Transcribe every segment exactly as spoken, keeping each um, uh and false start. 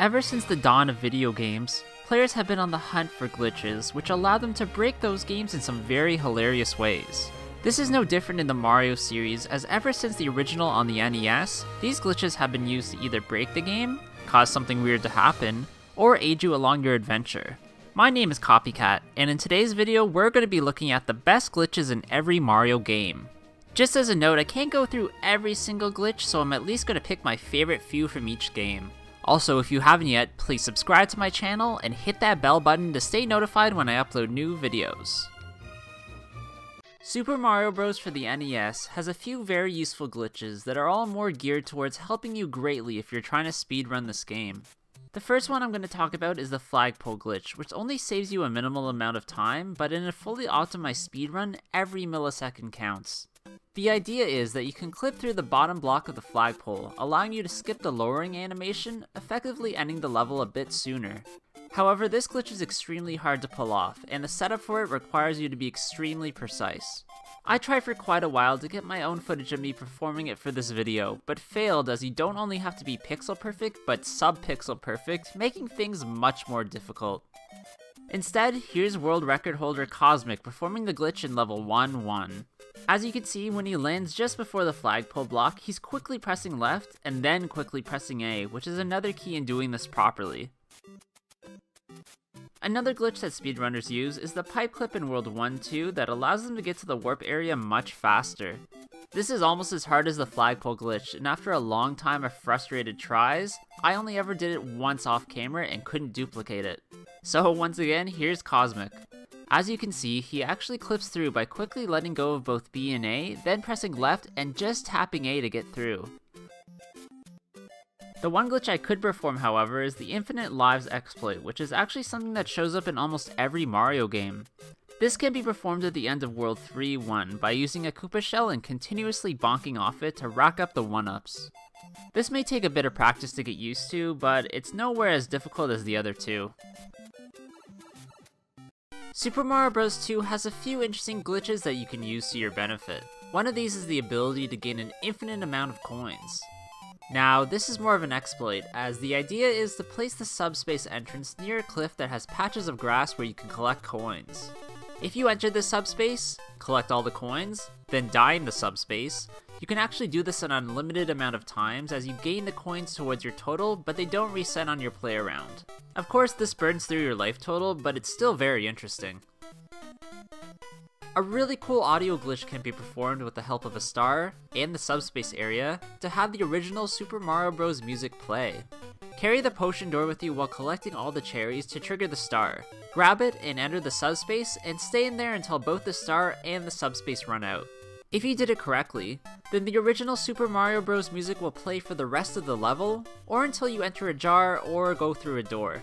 Ever since the dawn of video games, players have been on the hunt for glitches which allow them to break those games in some very hilarious ways. This is no different in the Mario series, as ever since the original on the N E S, these glitches have been used to either break the game, cause something weird to happen, or aid you along your adventure. My name is Copycat, and in today's video we're going to be looking at the best glitches in every Mario game. Just as a note, I can't go through every single glitch, so I'm at least going to pick my favorite few from each game. Also, if you haven't yet, please subscribe to my channel and hit that bell button to stay notified when I upload new videos. Super Mario Bros for the N E S has a few very useful glitches that are all more geared towards helping you greatly if you're trying to speedrun this game. The first one I'm going to talk about is the flagpole glitch, which only saves you a minimal amount of time, but in a fully optimized speedrun, every millisecond counts. The idea is that you can clip through the bottom block of the flagpole, allowing you to skip the lowering animation, effectively ending the level a bit sooner. However, this glitch is extremely hard to pull off, and the setup for it requires you to be extremely precise. I tried for quite a while to get my own footage of me performing it for this video, but failed as you don't only have to be pixel perfect, but sub-pixel perfect, making things much more difficult. Instead, here's world record holder Cosmic performing the glitch in level one one. As you can see, when he lands just before the flagpole block, he's quickly pressing left, and then quickly pressing A, which is another key in doing this properly. Another glitch that speedrunners use is the pipe clip in World one two that allows them to get to the warp area much faster. This is almost as hard as the flagpole glitch, and after a long time of frustrated tries, I only ever did it once off camera and couldn't duplicate it. So once again, here's Cosmic. As you can see, he actually clips through by quickly letting go of both B and A, then pressing left and just tapping A to get through. The one glitch I could perform, however, is the infinite lives exploit, which is actually something that shows up in almost every Mario game. This can be performed at the end of World three one by using a Koopa shell and continuously bonking off it to rack up the one-ups. This may take a bit of practice to get used to, but it's nowhere as difficult as the other two. Super Mario Bros two has a few interesting glitches that you can use to your benefit. One of these is the ability to gain an infinite amount of coins. Now, this is more of an exploit, as the idea is to place the subspace entrance near a cliff that has patches of grass where you can collect coins. If you enter the subspace, collect all the coins, then die in the subspace, you can actually do this an unlimited amount of times as you gain the coins towards your total, but they don't reset on your play around. Of course, this burns through your life total, but it's still very interesting. A really cool audio glitch can be performed with the help of a star and the subspace area to have the original Super Mario Bros music play. Carry the potion door with you while collecting all the cherries to trigger the star. Grab it and enter the subspace and stay in there until both the star and the subspace run out. If you did it correctly, then the original Super Mario Bros music will play for the rest of the level or until you enter a jar or go through a door.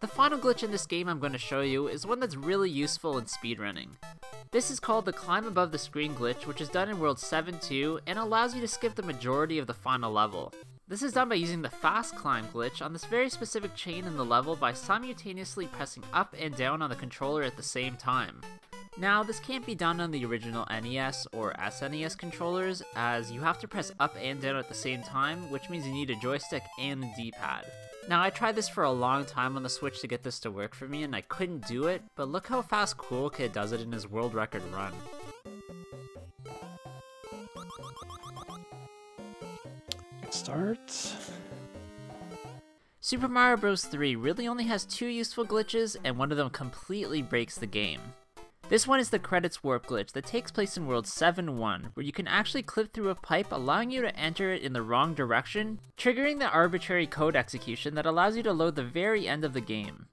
The final glitch in this game I'm going to show you is one that's really useful in speedrunning. This is called the climb above the screen glitch, which is done in World seven two and allows you to skip the majority of the final level. This is done by using the fast climb glitch on this very specific chain in the level by simultaneously pressing up and down on the controller at the same time. Now, this can't be done on the original N E S or S N E S controllers, as you have to press up and down at the same time, which means you need a joystick and a D-pad. Now, I tried this for a long time on the Switch to get this to work for me, and I couldn't do it, but look how fast Cool Kid does it in his world record run. Start. Super Mario Bros three really only has two useful glitches, and one of them completely breaks the game. This one is the credits warp glitch that takes place in World seven one, where you can actually clip through a pipe, allowing you to enter it in the wrong direction, triggering the arbitrary code execution that allows you to load the very end of the game.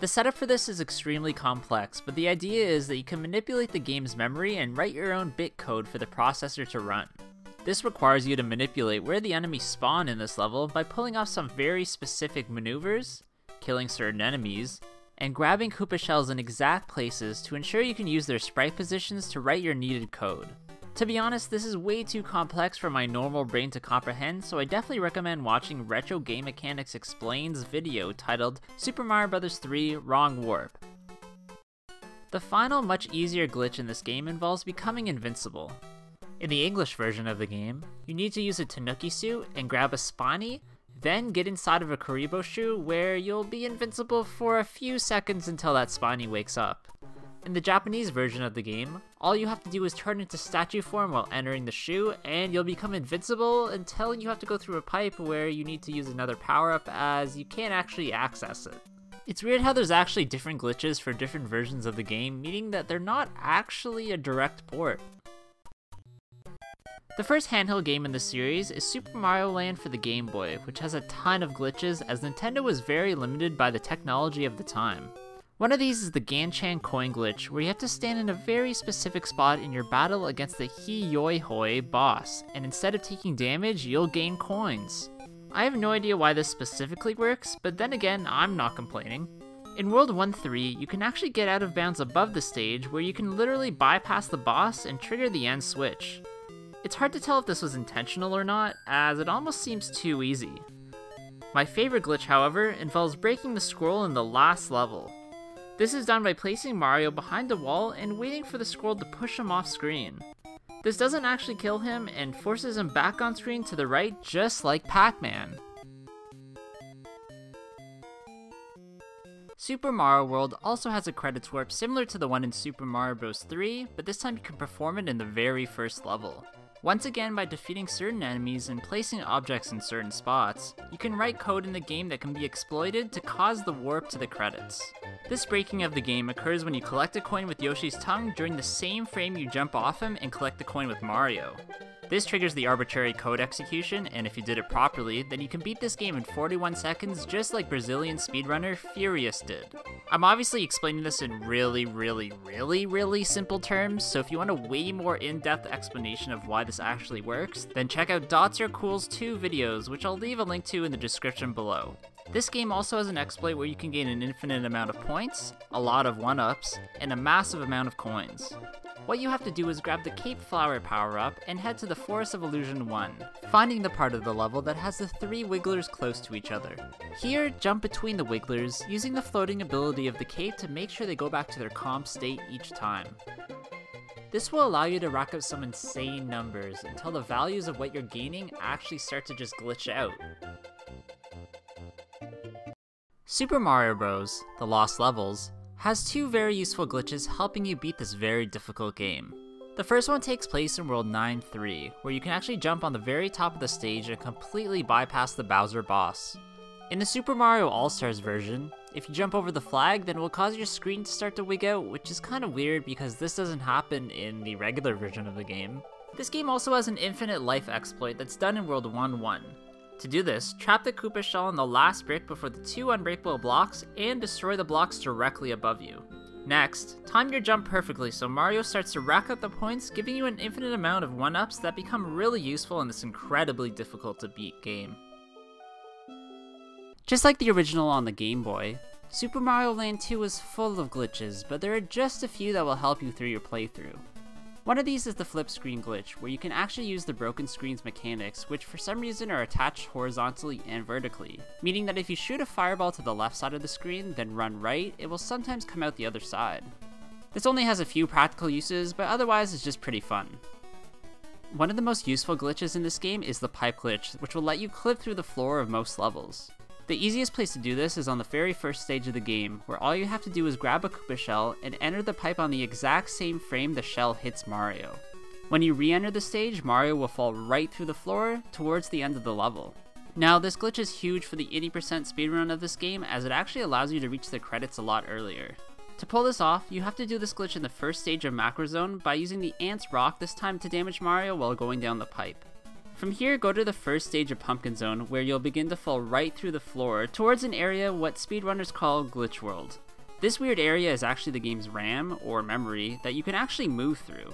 The setup for this is extremely complex, but the idea is that you can manipulate the game's memory and write your own bit code for the processor to run. This requires you to manipulate where the enemies spawn in this level by pulling off some very specific maneuvers, killing certain enemies, and grabbing Koopa shells in exact places to ensure you can use their sprite positions to write your needed code. To be honest, this is way too complex for my normal brain to comprehend, so I definitely recommend watching Retro Game Mechanics Explains video titled Super Mario Bros three Wrong Warp. The final, much easier glitch in this game involves becoming invincible. In the English version of the game, you need to use a Tanuki suit and grab a Spiny, then get inside of a Kuriboh shoe where you'll be invincible for a few seconds until that Spiny wakes up. In the Japanese version of the game, all you have to do is turn into statue form while entering the shoe and you'll become invincible until you have to go through a pipe where you need to use another power-up as you can't actually access it. It's weird how there's actually different glitches for different versions of the game, meaning that they're not actually a direct port. The first handheld game in the series is Super Mario Land for the Game Boy, which has a ton of glitches as Nintendo was very limited by the technology of the time. One of these is the Ganchan coin glitch, where you have to stand in a very specific spot in your battle against the Hiyoi-hoi boss, and instead of taking damage, you'll gain coins. I have no idea why this specifically works, but then again, I'm not complaining. In World one three, you can actually get out of bounds above the stage, where you can literally bypass the boss and trigger the end switch. It's hard to tell if this was intentional or not, as it almost seems too easy. My favorite glitch, however, involves breaking the scroll in the last level. This is done by placing Mario behind the wall and waiting for the scroll to push him off screen. This doesn't actually kill him and forces him back on screen to the right, just like Pac-Man. Super Mario World also has a credits warp similar to the one in Super Mario Bros three, but this time you can perform it in the very first level. Once again, by defeating certain enemies and placing objects in certain spots, you can write code in the game that can be exploited to cause the warp to the credits. This breaking of the game occurs when you collect a coin with Yoshi's tongue during the same frame you jump off him and collect the coin with Mario. This triggers the arbitrary code execution, and if you did it properly, then you can beat this game in forty-one seconds just like Brazilian speedrunner Furious did. I'm obviously explaining this in really, really, really, really simple terms, so if you want a way more in-depth explanation of why this actually works, then check out Oh_deer's two videos, which I'll leave a link to in the description below. This game also has an exploit where you can gain an infinite amount of points, a lot of one-ups, and a massive amount of coins. What you have to do is grab the Cape Flower power-up and head to the Forest of Illusion one, finding the part of the level that has the three wigglers close to each other. Here, jump between the wigglers, using the floating ability of the cape to make sure they go back to their calm state each time. This will allow you to rack up some insane numbers until the values of what you're gaining actually start to just glitch out. Super Mario Bros. The Lost Levels has two very useful glitches helping you beat this very difficult game. The first one takes place in World nine three, where you can actually jump on the very top of the stage and completely bypass the Bowser boss. In the Super Mario All-Stars version, if you jump over the flag, then it will cause your screen to start to wig out, which is kind of weird because this doesn't happen in the regular version of the game. This game also has an infinite life exploit that's done in World one one. To do this, trap the Koopa shell in the last brick before the two unbreakable blocks and destroy the blocks directly above you. Next, time your jump perfectly so Mario starts to rack up the points, giving you an infinite amount of one-ups that become really useful in this incredibly difficult to beat game. Just like the original on the Game Boy, Super Mario Land two is full of glitches, but there are just a few that will help you through your playthrough. One of these is the flip screen glitch, where you can actually use the broken screens mechanics, which for some reason are attached horizontally and vertically, meaning that if you shoot a fireball to the left side of the screen, then run right, it will sometimes come out the other side. This only has a few practical uses, but otherwise it's just pretty fun. One of the most useful glitches in this game is the pipe glitch, which will let you clip through the floor of most levels. The easiest place to do this is on the very first stage of the game, where all you have to do is grab a Koopa shell and enter the pipe on the exact same frame the shell hits Mario. When you re-enter the stage, Mario will fall right through the floor towards the end of the level. Now, this glitch is huge for the eighty percent speedrun of this game, as it actually allows you to reach the credits a lot earlier. To pull this off, you have to do this glitch in the first stage of Macro Zone by using the Ant's Rock this time to damage Mario while going down the pipe. From here, go to the first stage of Pumpkin Zone, where you'll begin to fall right through the floor towards an area what speedrunners call Glitch World. This weird area is actually the game's RAM, or memory, that you can actually move through.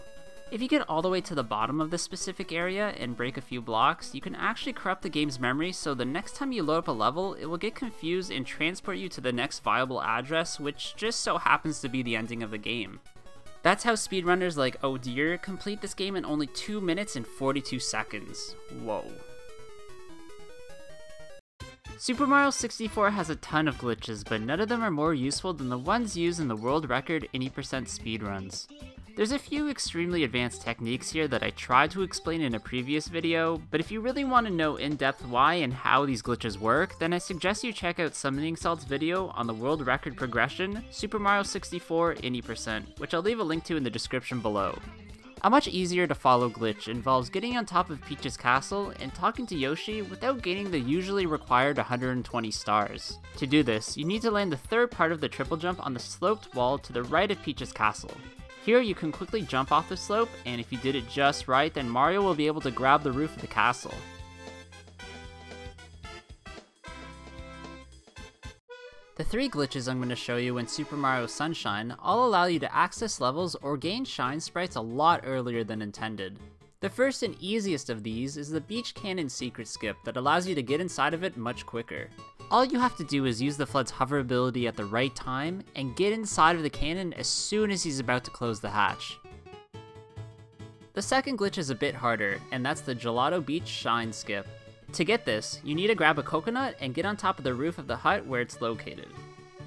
If you get all the way to the bottom of this specific area and break a few blocks, you can actually corrupt the game's memory so the next time you load up a level, it will get confused and transport you to the next viable address, which just so happens to be the ending of the game. That's how speedrunners like Oh_deer complete this game in only two minutes and forty-two seconds. Whoa. Super Mario sixty-four has a ton of glitches, but none of them are more useful than the ones used in the world record eighty percent speedruns. There's a few extremely advanced techniques here that I tried to explain in a previous video, but if you really want to know in depth why and how these glitches work, then I suggest you check out Summoning Salt's video on the world record progression, Super Mario sixty-four eighty percent, which I'll leave a link to in the description below. A much easier to follow glitch involves getting on top of Peach's castle and talking to Yoshi without gaining the usually required one hundred twenty stars. To do this, you need to land the third part of the triple jump on the sloped wall to the right of Peach's castle. Here you can quickly jump off the slope, and if you did it just right, then Mario will be able to grab the roof of the castle. The three glitches I'm going to show you in Super Mario Sunshine all allow you to access levels or gain shine sprites a lot earlier than intended. The first and easiest of these is the Beach Cannon secret skip that allows you to get inside of it much quicker. All you have to do is use the Flood's hover ability at the right time and get inside of the cannon as soon as he's about to close the hatch. The second glitch is a bit harder, and that's the Gelato Beach Shine skip. To get this, you need to grab a coconut and get on top of the roof of the hut where it's located.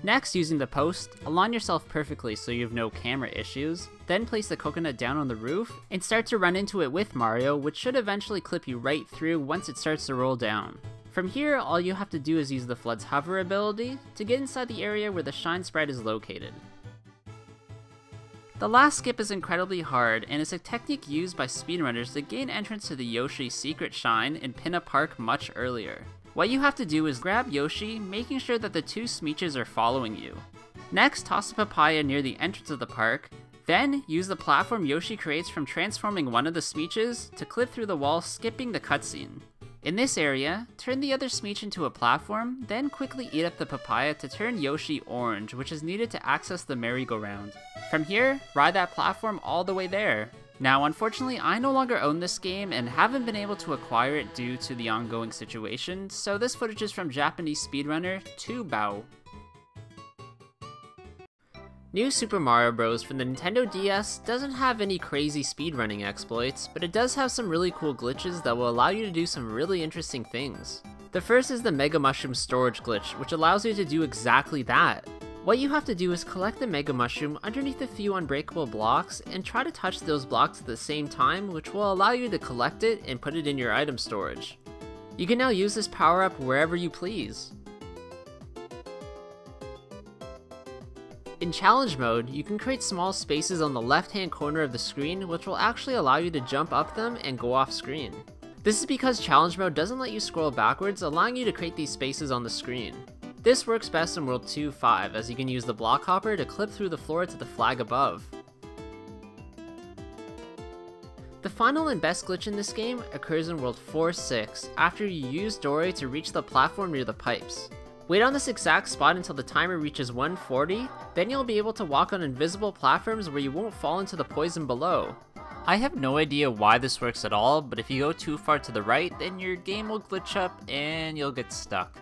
Next, using the post, align yourself perfectly so you have no camera issues, then place the coconut down on the roof and start to run into it with Mario, which should eventually clip you right through once it starts to roll down. From here, all you have to do is use the Flood's hover ability to get inside the area where the shine sprite is located. The last skip is incredibly hard and is a technique used by speedrunners to gain entrance to the Yoshi secret shine in Pinna Park much earlier. What you have to do is grab Yoshi, making sure that the two Smeeches are following you. Next, toss a papaya near the entrance of the park, then use the platform Yoshi creates from transforming one of the Smeeches to clip through the wall, skipping the cutscene. In this area, turn the other Smeech into a platform, then quickly eat up the papaya to turn Yoshi orange, which is needed to access the merry-go-round. From here, ride that platform all the way there. Now, unfortunately, I no longer own this game and haven't been able to acquire it due to the ongoing situation, so this footage is from Japanese speedrunner Toubao. New Super Mario Bros from the Nintendo D S doesn't have any crazy speedrunning exploits, but it does have some really cool glitches that will allow you to do some really interesting things. The first is the Mega Mushroom storage glitch, which allows you to do exactly that. What you have to do is collect the Mega Mushroom underneath a few unbreakable blocks and try to touch those blocks at the same time, which will allow you to collect it and put it in your item storage. You can now use this power-up wherever you please. In challenge mode, you can create small spaces on the left-hand corner of the screen, which will actually allow you to jump up them and go off screen. This is because challenge mode doesn't let you scroll backwards, allowing you to create these spaces on the screen. This works best in World two point five, as you can use the block hopper to clip through the floor to the flag above. The final and best glitch in this game occurs in World four point six, after you use Dory to reach the platform near the pipes. Wait on this exact spot until the timer reaches one forty, then you'll be able to walk on invisible platforms where you won't fall into the poison below. I have no idea why this works at all, but if you go too far to the right, then your game will glitch up and you'll get stuck.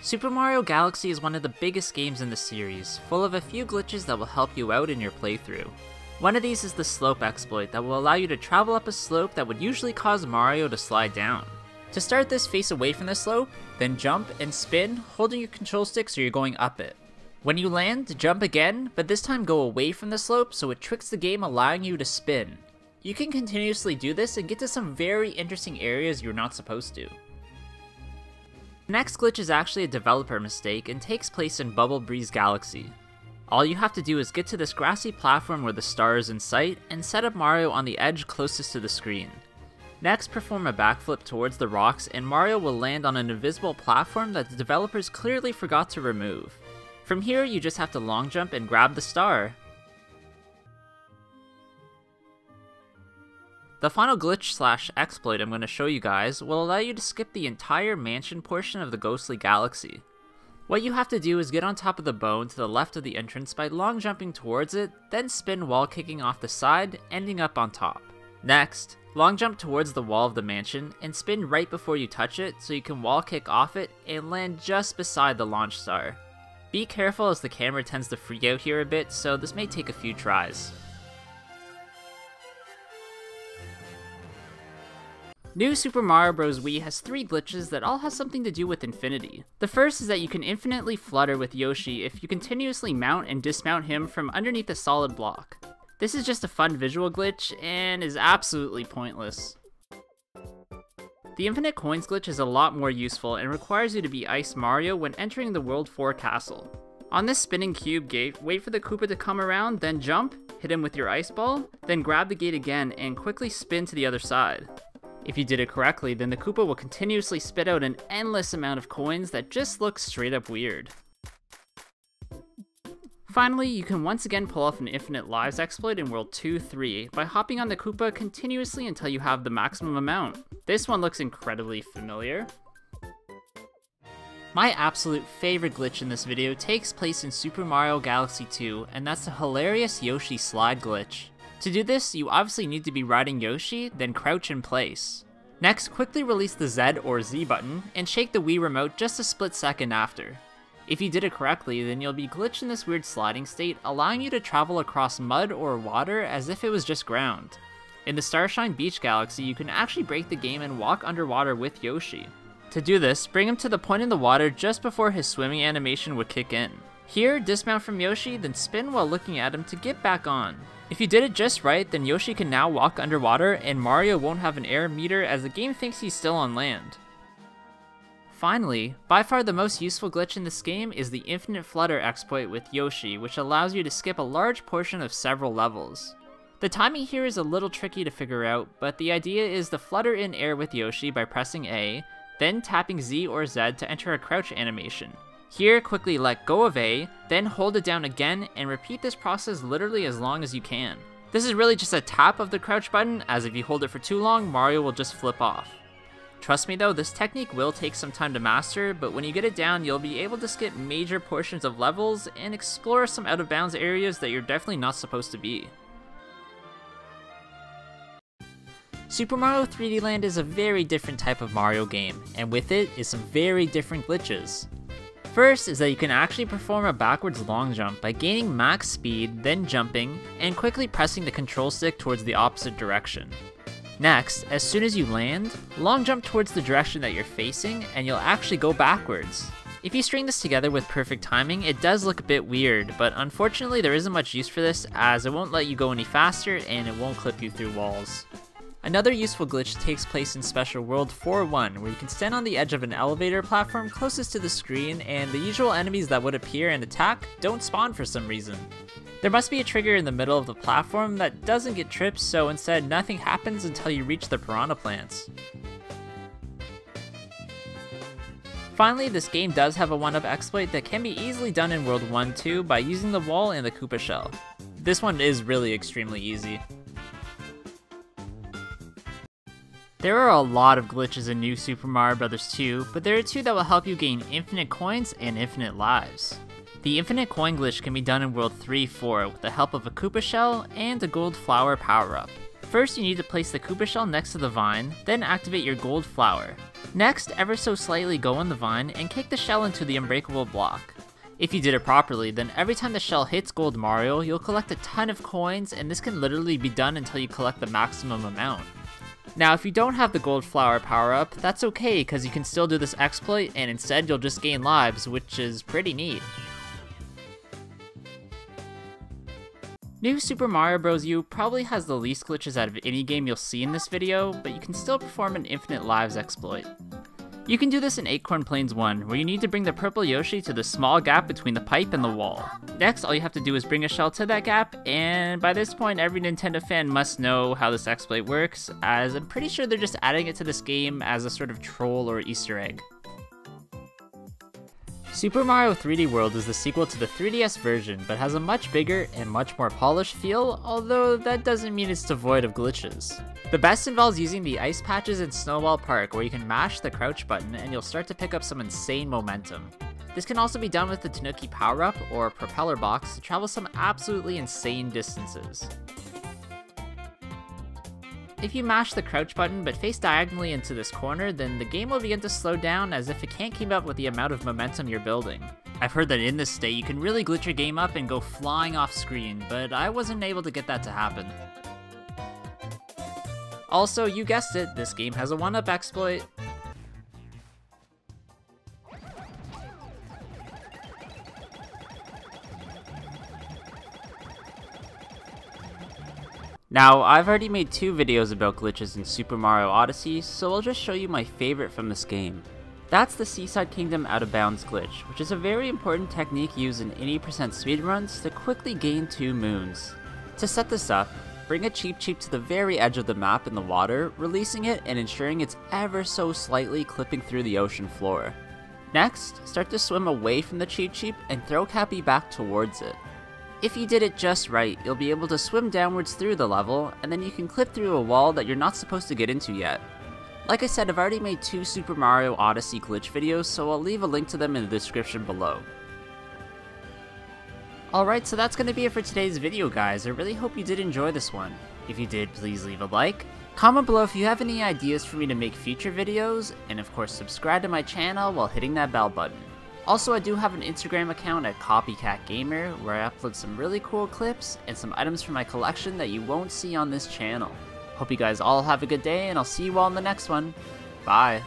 Super Mario Galaxy is one of the biggest games in the series, full of a few glitches that will help you out in your playthrough. One of these is the slope exploit that will allow you to travel up a slope that would usually cause Mario to slide down. To start this, face away from the slope, then jump and spin, holding your control stick so you're going up it. When you land, jump again, but this time go away from the slope so it tricks the game, allowing you to spin. You can continuously do this and get to some very interesting areas you're not supposed to. The next glitch is actually a developer mistake and takes place in Bubble Breeze Galaxy. All you have to do is get to this grassy platform where the star is in sight and set up Mario on the edge closest to the screen. Next, perform a backflip towards the rocks and Mario will land on an invisible platform that the developers clearly forgot to remove. From here, you just have to long jump and grab the star. The final glitch slash exploit I'm going to show you guys will allow you to skip the entire mansion portion of the ghostly galaxy. What you have to do is get on top of the bone to the left of the entrance by long jumping towards it, then spin while kicking off the side, ending up on top. Next, long jump towards the wall of the mansion and spin right before you touch it so you can wall kick off it and land just beside the launch star. Be careful as the camera tends to freak out here a bit, so this may take a few tries. New Super Mario Bros. Wii has three glitches that all have something to do with infinity. The first is that you can infinitely flutter with Yoshi if you continuously mount and dismount him from underneath a solid block. This is just a fun visual glitch and is absolutely pointless. The infinite coins glitch is a lot more useful and requires you to be Ice Mario when entering the World four castle. On this spinning cube gate, wait for the Koopa to come around, then jump, hit him with your ice ball, then grab the gate again and quickly spin to the other side. If you did it correctly, then the Koopa will continuously spit out an endless amount of coins that just look straight up weird. Finally, you can once again pull off an infinite lives exploit in World two three by hopping on the Koopa continuously until you have the maximum amount. This one looks incredibly familiar. My absolute favorite glitch in this video takes place in Super Mario Galaxy two, and that's the hilarious Yoshi slide glitch. To do this, you obviously need to be riding Yoshi, then crouch in place. Next, quickly release the Z or Z button, and shake the Wii remote just a split second after. If you did it correctly, then you'll be glitched in this weird sliding state, allowing you to travel across mud or water as if it was just ground. In the Starshine Beach Galaxy, you can actually break the game and walk underwater with Yoshi. To do this, bring him to the point in the water just before his swimming animation would kick in. Here, dismount from Yoshi, then spin while looking at him to get back on. If you did it just right, then Yoshi can now walk underwater and Mario won't have an error meter as the game thinks he's still on land. Finally, by far the most useful glitch in this game is the infinite flutter exploit with Yoshi, which allows you to skip a large portion of several levels. The timing here is a little tricky to figure out, but the idea is to flutter in air with Yoshi by pressing A, then tapping Z or Z to enter a crouch animation. Here, quickly let go of A, then hold it down again, and repeat this process literally as long as you can. This is really just a tap of the crouch button, as if you hold it for too long, Mario will just flip off. Trust me though, this technique will take some time to master, but when you get it down, you'll be able to skip major portions of levels and explore some out-of-bounds areas that you're definitely not supposed to be. Super Mario three D Land is a very different type of Mario game, and with it is some very different glitches. First is that you can actually perform a backwards long jump by gaining max speed, then jumping, and quickly pressing the control stick towards the opposite direction. Next, as soon as you land, long jump towards the direction that you're facing, and you'll actually go backwards. If you string this together with perfect timing, it does look a bit weird, but unfortunately there isn't much use for this as it won't let you go any faster and it won't clip you through walls. Another useful glitch takes place in Special World four one, where you can stand on the edge of an elevator platform closest to the screen, and the usual enemies that would appear and attack don't spawn for some reason. There must be a trigger in the middle of the platform that doesn't get tripped, so instead nothing happens until you reach the piranha plants. Finally, this game does have a one-up exploit that can be easily done in World one two by using the wall and the Koopa shell. This one is really extremely easy. There are a lot of glitches in New Super Mario Bros. two, but there are two that will help you gain infinite coins and infinite lives. The infinite coin glitch can be done in World three four with the help of a Koopa shell and a gold flower power-up. First, you need to place the Koopa shell next to the vine, then activate your gold flower. Next, ever so slightly go on the vine and kick the shell into the unbreakable block. If you did it properly, then every time the shell hits Gold Mario, you'll collect a ton of coins, and this can literally be done until you collect the maximum amount. Now, if you don't have the gold flower power-up, that's okay, because you can still do this exploit, and instead you'll just gain lives, which is pretty neat. New Super Mario Bros. U probably has the least glitches out of any game you'll see in this video, but you can still perform an infinite lives exploit. You can do this in Acorn Plains one, where you need to bring the purple Yoshi to the small gap between the pipe and the wall. Next, all you have to do is bring a shell to that gap, and by this point every Nintendo fan must know how this exploit works, as I'm pretty sure they're just adding it to this game as a sort of troll or Easter egg. Super Mario three D World is the sequel to the three D S version, but has a much bigger and much more polished feel, although that doesn't mean it's devoid of glitches. The best involves using the ice patches in Snowball Park, where you can mash the crouch button and you'll start to pick up some insane momentum. This can also be done with the Tanuki power-up or propeller box to travel some absolutely insane distances. If you mash the crouch button but face diagonally into this corner, then the game will begin to slow down as if it can't keep up with the amount of momentum you're building. I've heard that in this state you can really glitch your game up and go flying off screen, but I wasn't able to get that to happen. Also, you guessed it, this game has a one-up exploit. Now, I've already made two videos about glitches in Super Mario Odyssey, so I'll just show you my favorite from this game. That's the Seaside Kingdom out of bounds glitch, which is a very important technique used in eighty percent speedruns to quickly gain two moons. To set this up, bring a Cheep Cheep to the very edge of the map in the water, releasing it and ensuring it's ever so slightly clipping through the ocean floor. Next, start to swim away from the Cheep Cheep and throw Cappy back towards it. If you did it just right, you'll be able to swim downwards through the level, and then you can clip through a wall that you're not supposed to get into yet. Like I said, I've already made two Super Mario Odyssey glitch videos, so I'll leave a link to them in the description below. Alright, so that's going to be it for today's video, guys. I really hope you did enjoy this one. If you did, please leave a like. Comment below if you have any ideas for me to make future videos, and of course subscribe to my channel while hitting that bell button. Also, I do have an Instagram account at CopycatGamer where I upload some really cool clips and some items from my collection that you won't see on this channel. Hope you guys all have a good day, and I'll see you all in the next one. Bye!